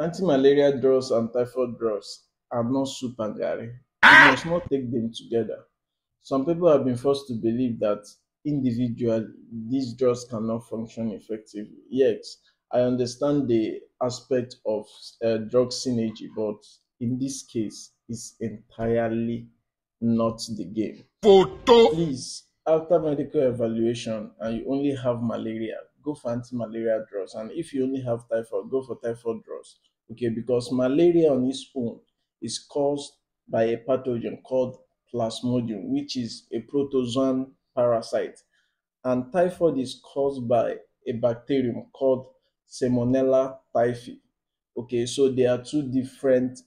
Anti-malaria drugs and typhoid drugs are not soup and garri. You must not take them together. Some people have been forced to believe that individually these drugs cannot function effectively. Yes, I understand the aspect of drug synergy, but in this case, it's entirely not the game. Please, after medical evaluation and you only have malaria, go for anti-malaria drugs. And if you only have typhoid, go for typhoid drugs. Okay, because malaria on its own is caused by a pathogen called plasmodium, which is a protozoan parasite. And typhoid is caused by a bacterium called Salmonella typhi. Okay, so they are two different,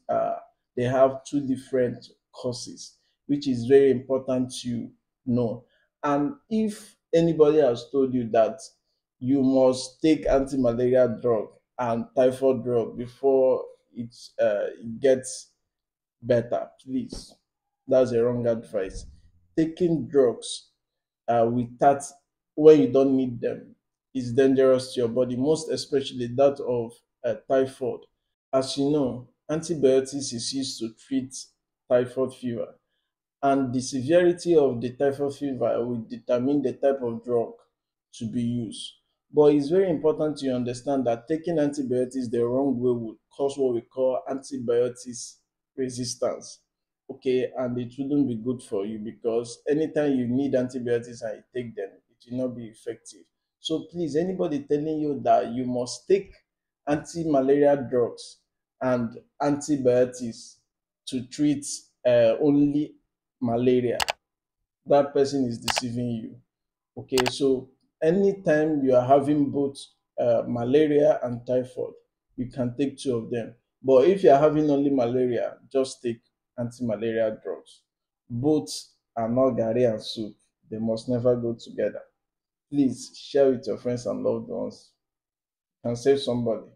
they have two different causes, which is very important to know. And if anybody has told you that you must take anti-malaria drug and typhoid drug before it gets better, please, that's a wrong advice. Taking drugs without, when you don't need them, is dangerous to your body, most especially that of typhoid. As you know, antibiotics is used to treat typhoid fever, and the severity of the typhoid fever will determine the type of drug to be used. But it's very important to understand that taking antibiotics the wrong way would cause what we call antibiotics resistance. Okay, and it wouldn't be good for you, because anytime you need antibiotics and you take them, it will not be effective. So please, anybody telling you that you must take anti-malaria drugs and antibiotics to treat only malaria, that person is deceiving you. Okay, so anytime you are having both malaria and typhoid, you can take two of them. But if you are having only malaria, just take anti-malaria drugs. Both are not garri and soup. They must never go together. Please share with your friends and loved ones and save somebody.